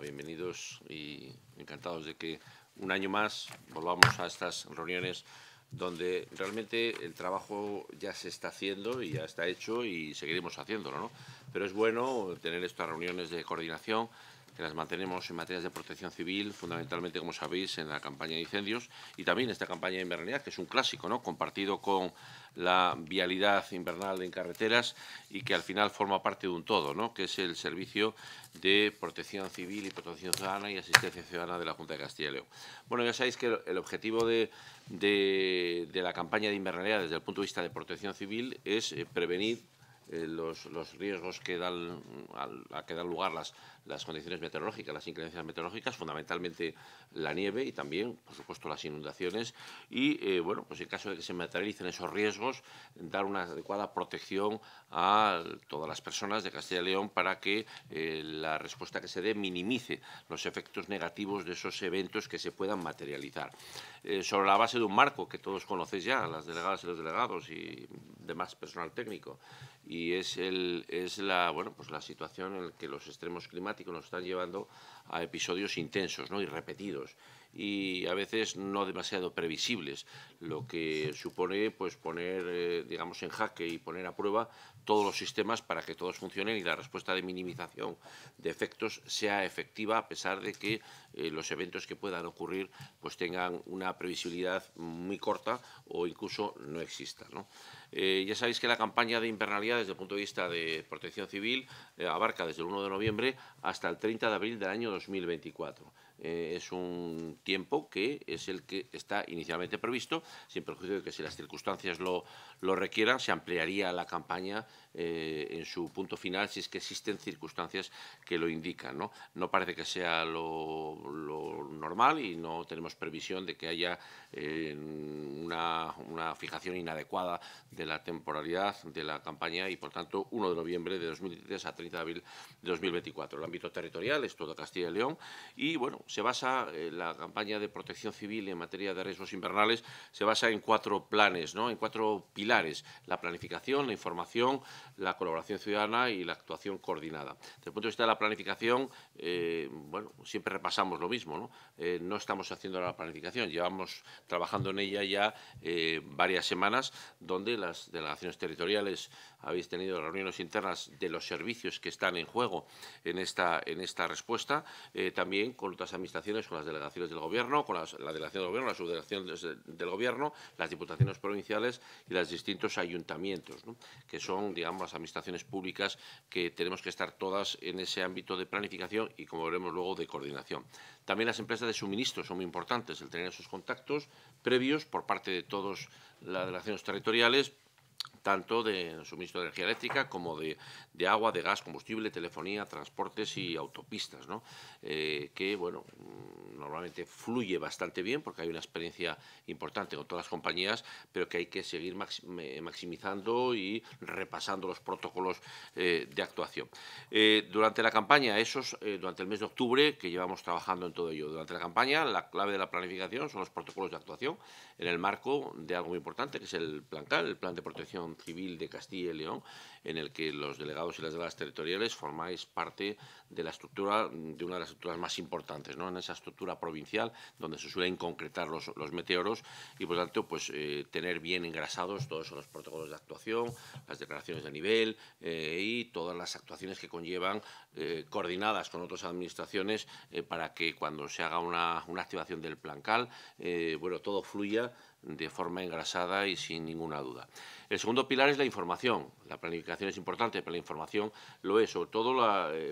Bienvenidos y encantados de que un año más volvamos a estas reuniones donde realmente el trabajo ya se está haciendo y ya está hecho y seguiremos haciéndolo, ¿no? Pero es bueno tener estas reuniones de coordinación que las mantenemos en materias de protección civil, fundamentalmente, como sabéis, en la campaña de incendios y también esta campaña de invernalidad, que es un clásico, ¿no?, compartido con la vialidad invernal en carreteras y que al final forma parte de un todo, ¿no?, que es el servicio de protección civil y protección ciudadana y asistencia ciudadana de la Junta de Castilla y León. Bueno, ya sabéis que el objetivo de la campaña de invernalidad desde el punto de vista de protección civil es prevenir los riesgos que dan, a que dan lugar las condiciones meteorológicas, las inclemencias meteorológicas, fundamentalmente la nieve y también, por supuesto, las inundaciones. Y, bueno, pues en caso de que se materialicen esos riesgos, dar una adecuada protección a todas las personas de Castilla y León para que la respuesta que se dé minimice los efectos negativos de esos eventos que se puedan materializar. Sobre la base de un marco que todos conocéis ya, las delegadas y los delegados y demás personal técnico, y es la situación en la que los extremos climáticos nos están llevando a episodios intensos, ¿no?, y repetidos y a veces no demasiado previsibles, lo que supone pues poner, digamos, en jaque y poner a prueba todos los sistemas para que todos funcionen y la respuesta de minimización de efectos sea efectiva a pesar de que los eventos que puedan ocurrir pues tengan una previsibilidad muy corta o incluso no exista, ¿no? Ya sabéis que la campaña de invernalidad desde el punto de vista de protección civil abarca desde el 1 de noviembre hasta el 30 de abril del año 2024. Es un tiempo que es el que está inicialmente previsto, sin perjuicio de que si las circunstancias lo requieran, se ampliaría la campaña en su punto final si es que existen circunstancias que lo indican, ¿no? No parece que sea lo normal y no tenemos previsión de que haya una fijación inadecuada de la temporalidad de la campaña y, por tanto, 1 de noviembre de 2023 a 30 de abril de 2024. El ámbito territorial es todo Castilla y León y, bueno, se basa la campaña de protección civil en materia de riesgos invernales, se basa en cuatro planes, ¿no?, en cuatro pilares: la planificación, la información, la colaboración ciudadana y la actuación coordinada. Desde el punto de vista de la planificación, bueno, siempre repasamos lo mismo, ¿no? No estamos haciendo la planificación, llevamos trabajando en ella ya varias semanas, donde las delegaciones territoriales habéis tenido reuniones internas de los servicios que están en juego en esta respuesta, también con otras administraciones, con las delegaciones del Gobierno, con la delegación del Gobierno, la subdelegación del Gobierno, las diputaciones provinciales y los distintos ayuntamientos, ¿no?, que son, digamos, las administraciones públicas que tenemos que estar todas en ese ámbito de planificación y, como veremos luego, de coordinación. También las empresas de suministro son muy importantes, el tener esos contactos previos por parte de todas las delegaciones territoriales, tanto de suministro de energía eléctrica como de agua, de gas, combustible, telefonía, transportes y autopistas, ¿no? Que, bueno, normalmente fluye bastante bien porque hay una experiencia importante con todas las compañías, pero que hay que seguir maximizando y repasando los protocolos de actuación. Durante la campaña, durante el mes de octubre, que llevamos trabajando en todo ello, durante la campaña la clave de la planificación son los protocolos de actuación en el marco de algo muy importante, que es el Plan CAL, el Plan de Protección Civil de Castilla y León, en el que los delegados y las delegadas territoriales formáis parte de la estructura, de una de las estructuras más importantes, ¿no?, en esa estructura provincial donde se suelen concretar los meteoros y, por tanto, pues tener bien engrasados todos los protocolos de actuación, las declaraciones de nivel y todas las actuaciones que conllevan, coordinadas con otras administraciones, para que cuando se haga una activación del Plan CAL, bueno, todo fluya de forma engrasada y sin ninguna duda. El segundo pilar es la información. La planificación es importante, pero la información lo es, sobre todo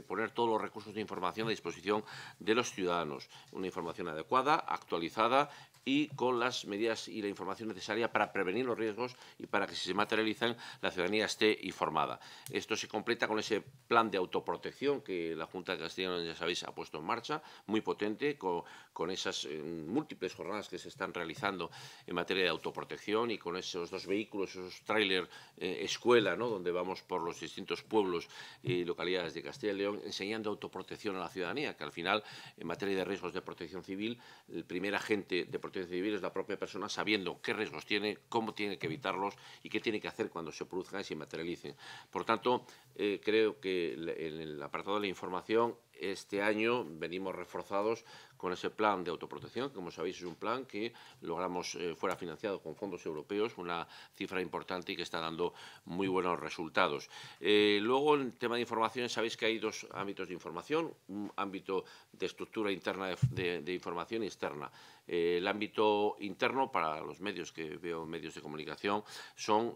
poner todos los recursos de información a disposición de los ciudadanos. Una información adecuada, actualizada y con las medidas y la información necesaria para prevenir los riesgos y para que si se materializan la ciudadanía esté informada. Esto se completa con ese plan de autoprotección que la Junta de Castilla y León, ya sabéis, ha puesto en marcha, muy potente, con esas múltiples jornadas que se están realizando en materia de autoprotección y con esos dos vehículos, esos tráiler escuela, ¿no?, donde vamos por los distintos pueblos y localidades de Castilla y León enseñando autoprotección a la ciudadanía, que al final, en materia de riesgos de protección civil, el primer agente de protección civil es la propia persona, sabiendo qué riesgos tiene, cómo tiene que evitarlos y qué tiene que hacer cuando se produzcan y se materialicen. Por tanto, creo que el apartado de la información este año venimos reforzados con ese plan de autoprotección, que como sabéis es un plan que logramos fuera financiado con fondos europeos, una cifra importante y que está dando muy buenos resultados. Luego, en tema de información, sabéis que hay dos ámbitos de información, un ámbito de estructura interna de información y externa. El ámbito interno, para los medios que veo, medios de comunicación, son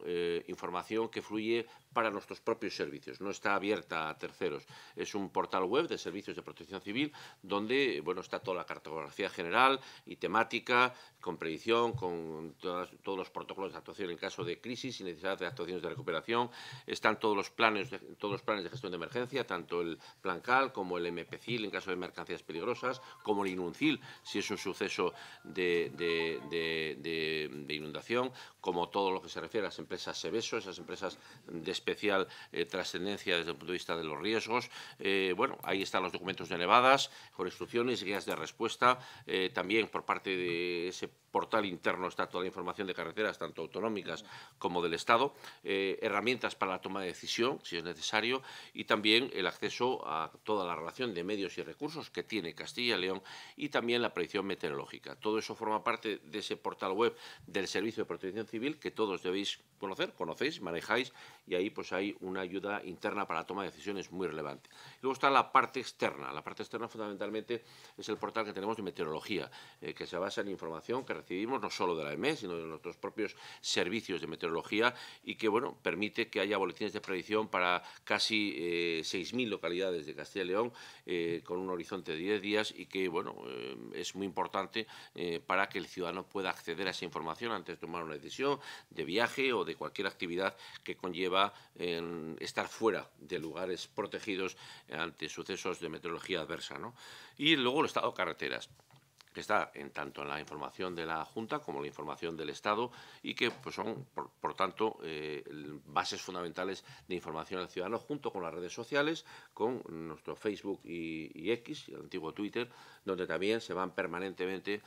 información que fluye para nuestros propios servicios, no está abierta a terceros. Es un portal web de servicios de protección civil donde, bueno, está todo la cartografía general y temática, con predicción, con todos los protocolos de actuación en caso de crisis y necesidad de actuaciones de recuperación. Están todos los planes de gestión de emergencia, tanto el Plan CAL como el MPCIL en caso de mercancías peligrosas, como el INUNCIL si es un suceso de inundación, como todo lo que se refiere a las empresas SEVESO, esas empresas de especial trascendencia desde el punto de vista de los riesgos. Bueno, ahí están los documentos de nevadas, con instrucciones y guías de respuesta. También por parte de ese portal interno está toda la información de carreteras, tanto autonómicas como del Estado, herramientas para la toma de decisión, si es necesario, y también el acceso a toda la relación de medios y recursos que tiene Castilla y León y también la predicción meteorológica. Todo eso forma parte de ese portal web del Servicio de Protección Civil que todos debéis conocer, conocéis, manejáis, y ahí pues hay una ayuda interna para la toma de decisiones muy relevante. Luego está la parte externa. La parte externa fundamentalmente es el portal que tenemos de meteorología, que se basa en información que recibimos no solo de la AEMET, sino de nuestros propios servicios de meteorología y que, bueno, permite que haya boletines de predicción para casi 6.000 localidades de Castilla y León con un horizonte de 10 días y que, bueno, es muy importante para que el ciudadano pueda acceder a esa información antes de tomar una decisión de viaje o de cualquier actividad que conlleva estar fuera de lugares protegidos ante sucesos de meteorología adversa, ¿no? Y luego el estado de carreteras, que está en tanto en la información de la Junta como la información del Estado y que pues son, por tanto, bases fundamentales de información al ciudadano, junto con las redes sociales, con nuestro Facebook y X, el antiguo Twitter, donde también se van permanentemente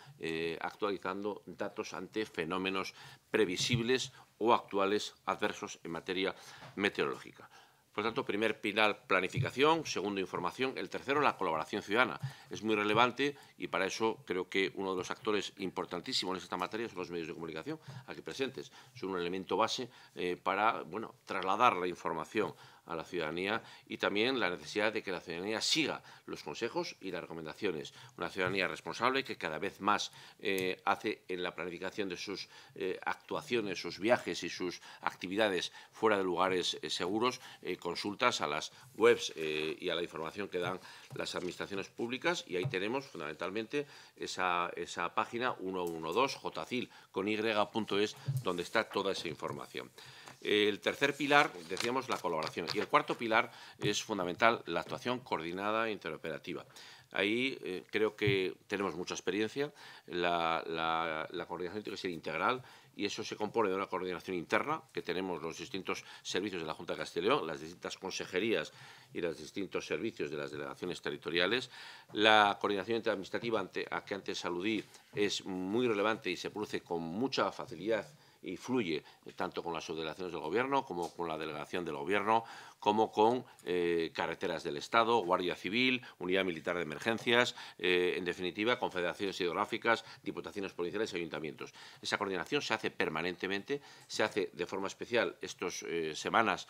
actualizando datos ante fenómenos previsibles o actuales adversos en materia meteorológica. Por lo tanto, primer pilar, planificación; segundo, información; el tercero, la colaboración ciudadana. Es muy relevante y para eso creo que uno de los actores importantísimos en esta materia son los medios de comunicación aquí presentes. Son un elemento base para, bueno, trasladar la información a la ciudadanía y también la necesidad de que la ciudadanía siga los consejos y las recomendaciones. Una ciudadanía responsable que cada vez más hace en la planificación de sus actuaciones, sus viajes y sus actividades fuera de lugares seguros, consultas a las webs y a la información que dan las administraciones públicas, y ahí tenemos fundamentalmente esa página 112.jcyl.es donde está toda esa información. El tercer pilar, decíamos, la colaboración. Y el cuarto pilar es fundamental, la actuación coordinada e interoperativa. Ahí creo que tenemos mucha experiencia. La coordinación tiene que ser integral y eso se compone de una coordinación interna que tenemos los distintos servicios de la Junta de Castilla y León, las distintas consejerías y los distintos servicios de las delegaciones territoriales. La coordinación interadministrativa, a que antes aludí, es muy relevante y se produce con mucha facilidad y fluye tanto con las subdelegaciones del Gobierno como con la delegación del Gobierno, como con carreteras del Estado, Guardia Civil, Unidad Militar de Emergencias, en definitiva, confederaciones hidrográficas, diputaciones provinciales y ayuntamientos. Esa coordinación se hace permanentemente, se hace de forma especial estas semanas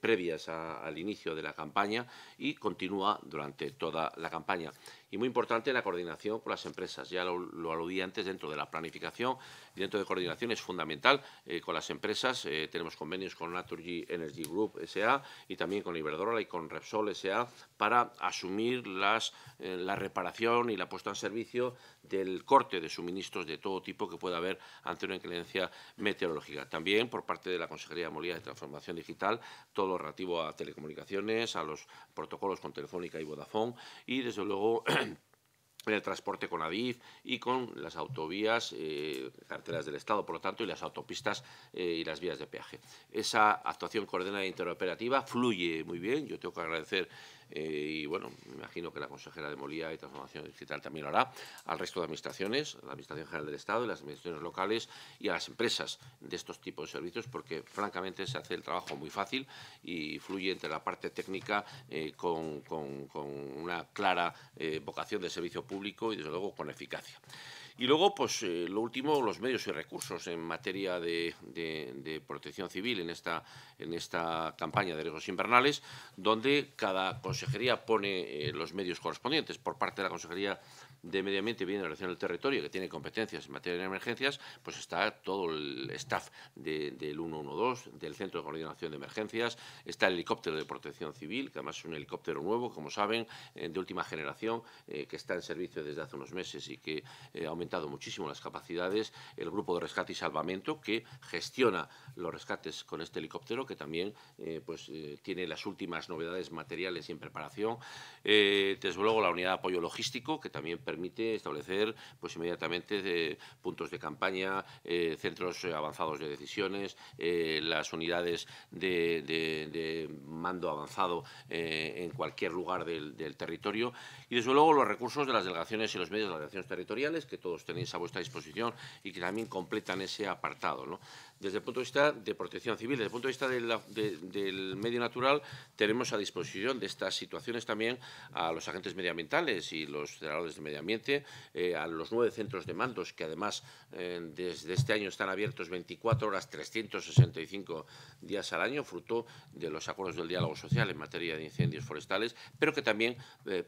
previas al inicio de la campaña y continúa durante toda la campaña. Y muy importante la coordinación con las empresas. Ya lo aludí antes, dentro de la planificación y dentro de coordinación es fundamental con las empresas. Tenemos convenios con Naturgy Energy Group S.A. y también con Iberdrola y con Repsol S.A. para asumir la reparación y la puesta en servicio del corte de suministros de todo tipo que pueda haber ante una inclemencia meteorológica. También por parte de la Consejería de Movilidad y Transformación Digital, todo lo relativo a telecomunicaciones, a los protocolos con Telefónica y Vodafone y, desde luego, en el transporte con ADIF y con las autovías, carreteras del Estado, por lo tanto, y las autopistas y las vías de peaje. Esa actuación coordinada e interoperativa fluye muy bien. Yo tengo que agradecer y bueno, me imagino que la consejera de Movilidad y Transformación Digital también lo hará, al resto de administraciones, a la Administración General del Estado y las administraciones locales y a las empresas de estos tipos de servicios, porque francamente se hace el trabajo muy fácil y fluye entre la parte técnica con una clara vocación de servicio público y, desde luego, con eficacia. Y luego, pues lo último, los medios y recursos en materia de protección civil en esta campaña de riesgos invernales, donde cada consejería pone los medios correspondientes. Por parte de la Consejería de Medio Ambiente, Vivienda y Ordenación del Territorio, que tiene competencias en materia de emergencias, pues está todo el staff del 112, del Centro de Coordinación de Emergencias, está el helicóptero de protección civil, que además es un helicóptero nuevo, como saben, de última generación, que está en servicio desde hace unos meses y que aumenta muchísimo las capacidades, el grupo de rescate y salvamento que gestiona los rescates con este helicóptero, que también tiene las últimas novedades materiales y en preparación, desde luego la unidad de apoyo logístico, que también permite establecer pues inmediatamente puntos de campaña, centros avanzados de decisiones, las unidades de mando avanzado en cualquier lugar del territorio, y desde luego los recursos de las delegaciones y los medios de las delegaciones territoriales, que todos tenéis a vuestra disposición y que también completan ese apartado, ¿no? Desde el punto de vista de protección civil, desde el punto de vista del medio natural, tenemos a disposición de estas situaciones también a los agentes medioambientales y los generadores de medio ambiente, a los 9 centros de mandos que además desde este año están abiertos 24 horas, 365 días al año, fruto de los acuerdos del diálogo social en materia de incendios forestales, pero que también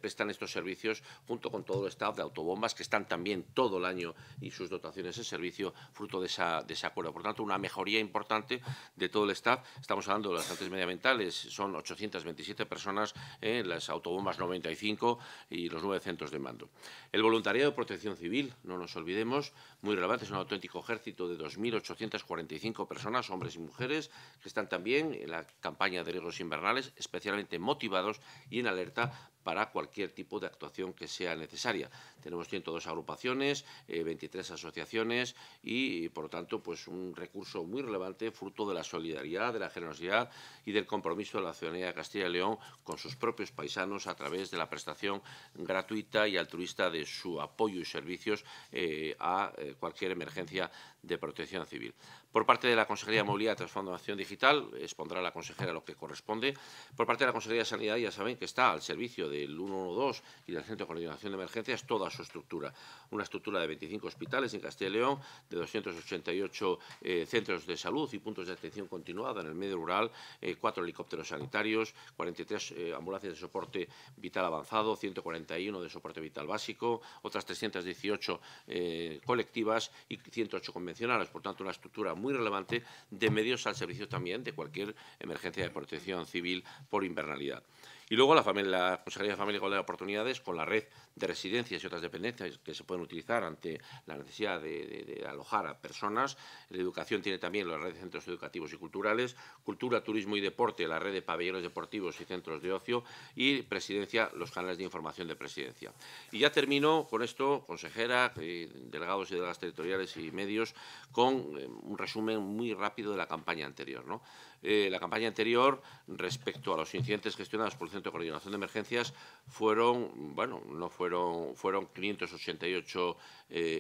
prestan estos servicios junto con todo el staff de autobombas que están también todo el año y sus dotaciones en servicio fruto de ese acuerdo. Por tanto, una mejoría importante de todo el staff. Estamos hablando de los agentes medioambientales, son 827 personas, las autobombas 95 y los 9 centros de mando. El voluntariado de protección civil, no nos olvidemos, muy relevante, es un auténtico ejército de 2.845 personas, hombres y mujeres, que están también en la campaña de riesgos invernales, especialmente motivados y en alerta para cualquier tipo de actuación que sea necesaria. Tenemos 102 agrupaciones, 23 asociaciones y, por lo tanto, pues un recurso muy relevante, fruto de la solidaridad, de la generosidad y del compromiso de la ciudadanía de Castilla y León con sus propios paisanos a través de la prestación gratuita y altruista de su apoyo y servicios a cualquier emergencia de protección civil. Por parte de la Consejería de Movilidad y Transformación Digital, expondrá la consejera lo que corresponde. Por parte de la Consejería de Sanidad, ya saben que está al servicio del 112 y del Centro de Coordinación de Emergencias toda su estructura. Una estructura de 25 hospitales en Castilla y León, de 288 centros de salud y puntos de atención continuada en el medio rural, 4 helicópteros sanitarios, 43 ambulancias de soporte vital avanzado, 141 de soporte vital básico, otras 318 colectivas y 108 convencionales. Por tanto, una estructura muy relevante de medios al servicio también de cualquier emergencia de protección civil por invernalidad. Y luego la Consejería de Familia y Igualdad de Oportunidades, con la red de residencias y otras dependencias que se pueden utilizar ante la necesidad de alojar a personas. La educación tiene también la red de centros educativos y culturales, cultura, turismo y deporte, la red de pabellones deportivos y centros de ocio, y presidencia, los canales de información de presidencia. Y ya termino con esto, consejera, delegados y delegadas territoriales y medios, con un resumen muy rápido de la campaña anterior, ¿no? La campaña anterior, respecto a los incidentes gestionados por el Centro de Coordinación de Emergencias, fueron 588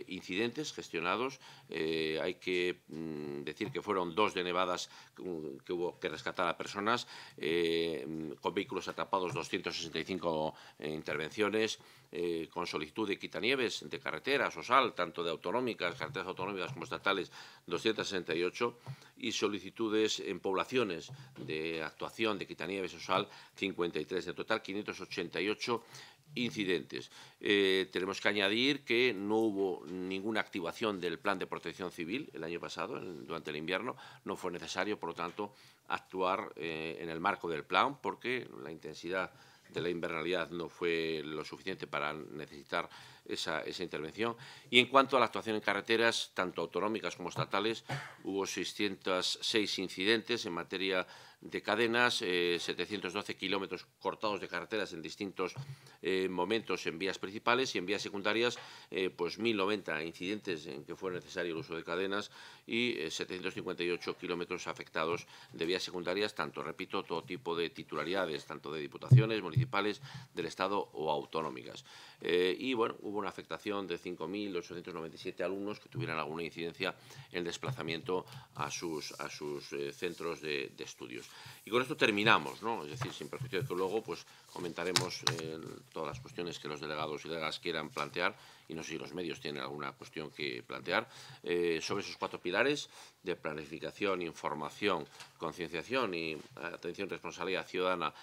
incidentes gestionados. Hay que decir que fueron 2 de nevadas que hubo que rescatar a personas, con vehículos atrapados 265 intervenciones, con solicitud de quitanieves de carreteras, OSAL, tanto de autonómicas, carreteras autonómicas como estatales, 268, y solicitudes en poblaciones de actuación de quitanieves, OSAL, 53. En total, 588 incidentes. Tenemos que añadir que no hubo ninguna activación del plan de protección civil el año pasado, durante el invierno. No fue necesario, por lo tanto, actuar en el marco del plan, porque la intensidad de la invernalidad no fue lo suficiente para necesitar esa intervención. Y en cuanto a la actuación en carreteras, tanto autonómicas como estatales, hubo 606 incidentes en materia de cadenas, 712 kilómetros cortados de carreteras en distintos momentos en vías principales y en vías secundarias, pues 1.090 incidentes en que fue necesario el uso de cadenas y 758 kilómetros afectados de vías secundarias, tanto, repito, todo tipo de titularidades, tanto de diputaciones municipales, del Estado o autonómicas. Y, bueno, hubo una afectación de 5.897 alumnos que tuvieran alguna incidencia en desplazamiento a sus centros de estudios. Y con esto terminamos, ¿no? Es decir, sin perjuicio de que luego pues comentaremos todas las cuestiones que los delegados y delegadas quieran plantear, y no sé si los medios tienen alguna cuestión que plantear, sobre esos cuatro pilares de planificación, información, concienciación y atención, responsabilidad ciudadana,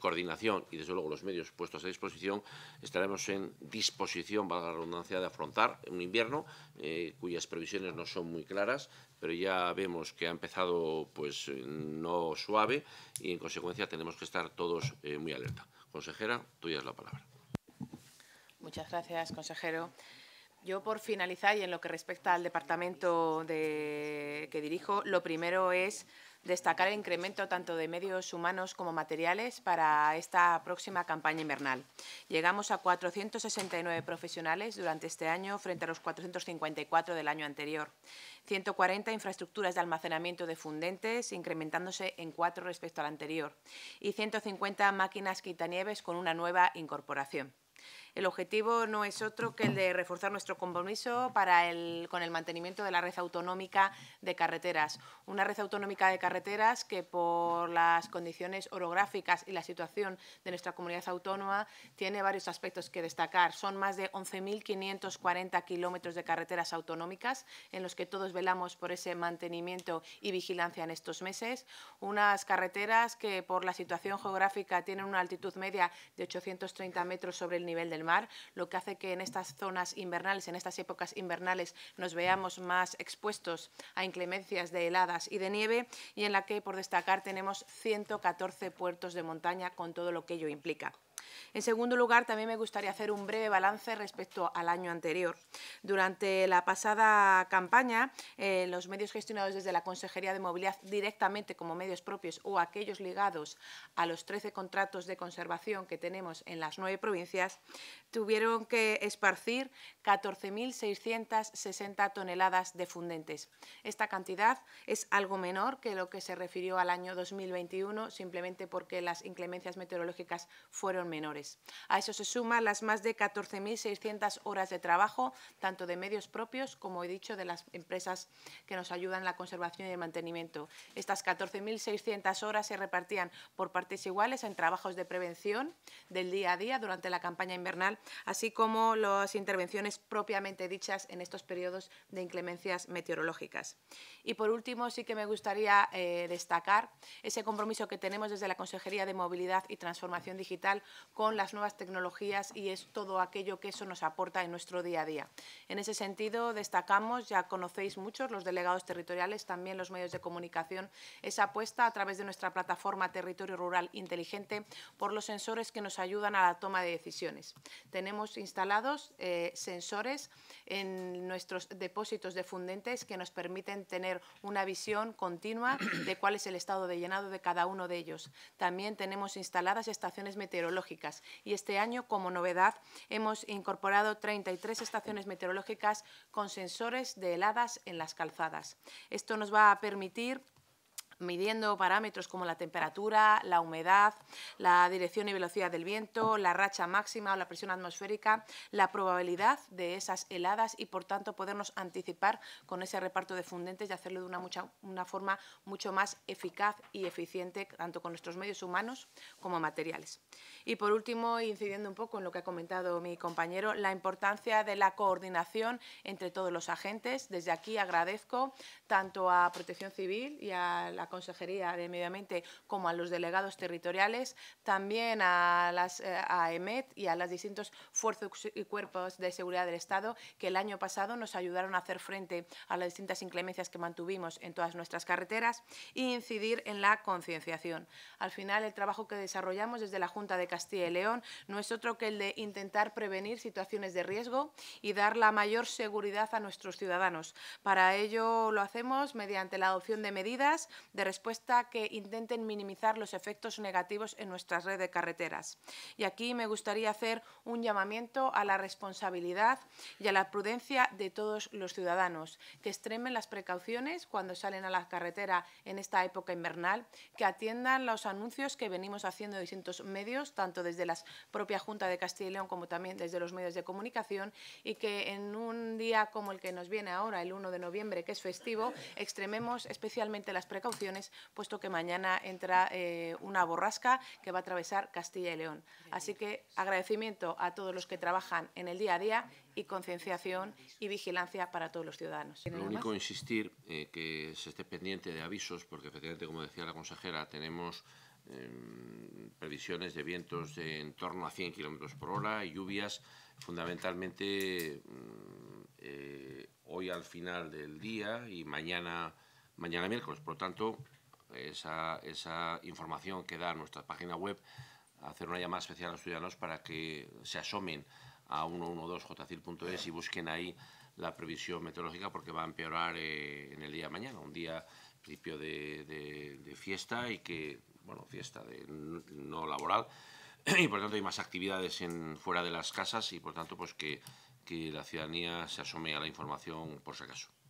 coordinación y, desde luego, los medios puestos a disposición. Estaremos en disposición, valga la redundancia, de afrontar un invierno cuyas previsiones no son muy claras, pero ya vemos que ha empezado pues no suave y, en consecuencia, tenemos que estar todos muy alerta. Consejera, tuya es la palabra. Muchas gracias, consejero. Yo, por finalizar, y en lo que respecta al departamento que dirijo, lo primero es destacar el incremento tanto de medios humanos como materiales para esta próxima campaña invernal. Llegamos a 469 profesionales durante este año frente a los 454 del año anterior. 140 infraestructuras de almacenamiento de fundentes, incrementándose en 4 respecto al anterior, y 150 máquinas quitanieves con una nueva incorporación. El objetivo no es otro que el de reforzar nuestro compromiso con el mantenimiento de la red autonómica de carreteras. Una red autonómica de carreteras que, por las condiciones orográficas y la situación de nuestra comunidad autónoma, tiene varios aspectos que destacar. Son más de 11.540 kilómetros de carreteras autonómicas en los que todos velamos por ese mantenimiento y vigilancia en estos meses. Unas carreteras que, por la situación geográfica, tienen una altitud media de 830 metros sobre el nivel del mar, lo que hace que en estas zonas invernales, en estas épocas invernales, nos veamos más expuestos a inclemencias de heladas y de nieve, y en la que, por destacar, tenemos 114 puertos de montaña con todo lo que ello implica. En segundo lugar, también me gustaría hacer un breve balance respecto al año anterior. Durante la pasada campaña, los medios gestionados desde la Consejería de Movilidad directamente como medios propios o aquellos ligados a los 13 contratos de conservación que tenemos en las 9 provincias, tuvieron que esparcir 14.660 toneladas de fundentes. Esta cantidad es algo menor que lo que se refirió al año 2021, simplemente porque las inclemencias meteorológicas fueron menores. A eso se suman las más de 14.600 horas de trabajo, tanto de medios propios como, he dicho, de las empresas que nos ayudan en la conservación y el mantenimiento. Estas 14.600 horas se repartían por partes iguales en trabajos de prevención del día a día durante la campaña invernal, así como las intervenciones propiamente dichas en estos periodos de inclemencias meteorológicas. Y, por último, sí que me gustaría destacar ese compromiso que tenemos desde la Consejería de Movilidad y Transformación Digital con las nuevas tecnologías, y es todo aquello que eso nos aporta en nuestro día a día. En ese sentido, destacamos, ya conocéis muchos, los delegados territoriales, también los medios de comunicación, esa apuesta a través de nuestra plataforma Territorio Rural Inteligente por los sensores que nos ayudan a la toma de decisiones. Tenemos instalados sensores en nuestros depósitos de fundentes que nos permiten tener una visión continua de cuál es el estado de llenado de cada uno de ellos. También tenemos instaladas estaciones meteorológicas, y este año, como novedad, hemos incorporado 33 estaciones meteorológicas con sensores de heladas en las calzadas. Esto nos va a permitir, midiendo parámetros como la temperatura, la humedad, la dirección y velocidad del viento, la racha máxima o la presión atmosférica, la probabilidad de esas heladas, y, por tanto, podernos anticipar con ese reparto de fundentes y hacerlo de una forma mucho más eficaz y eficiente, tanto con nuestros medios humanos como materiales. Y, por último, incidiendo un poco en lo que ha comentado mi compañero, la importancia de la coordinación entre todos los agentes. Desde aquí agradezco tanto a Protección Civil y a la Consejería de Medio Ambiente como a los delegados territoriales, también a las AEMET y a los distintos fuerzas y cuerpos de seguridad del Estado, que el año pasado nos ayudaron a hacer frente a las distintas inclemencias que mantuvimos en todas nuestras carreteras, y incidir en la concienciación. Al final, el trabajo que desarrollamos desde la Junta de Castilla y León no es otro que el de intentar prevenir situaciones de riesgo y dar la mayor seguridad a nuestros ciudadanos. Para ello lo hacemos mediante la adopción de medidas de respuesta que intenten minimizar los efectos negativos en nuestra red de carreteras. Y aquí me gustaría hacer un llamamiento a la responsabilidad y a la prudencia de todos los ciudadanos, que extremen las precauciones cuando salen a la carretera en esta época invernal, que atiendan los anuncios que venimos haciendo en distintos medios, tanto desde la propia Junta de Castilla y León como también desde los medios de comunicación, y que en un día como el que nos viene ahora, el 1 de noviembre, que es festivo, extrememos especialmente las precauciones, puesto que mañana entra una borrasca que va a atravesar Castilla y León. Así que agradecimiento a todos los que trabajan en el día a día y concienciación y vigilancia para todos los ciudadanos. Lo único, insistir, que se esté pendiente de avisos, porque efectivamente, como decía la consejera, tenemos previsiones de vientos de en torno a 100 km por hora, lluvias, fundamentalmente hoy al final del día y mañana miércoles. Por lo tanto, esa información que da nuestra página web, hacer una llamada especial a los ciudadanos para que se asomen a 112.jcyl.es y busquen ahí la previsión meteorológica, porque va a empeorar en el día de mañana, un día principio de fiesta y que, bueno, fiesta de no laboral, y por tanto hay más actividades fuera de las casas y por tanto pues que la ciudadanía se asome a la información por si acaso.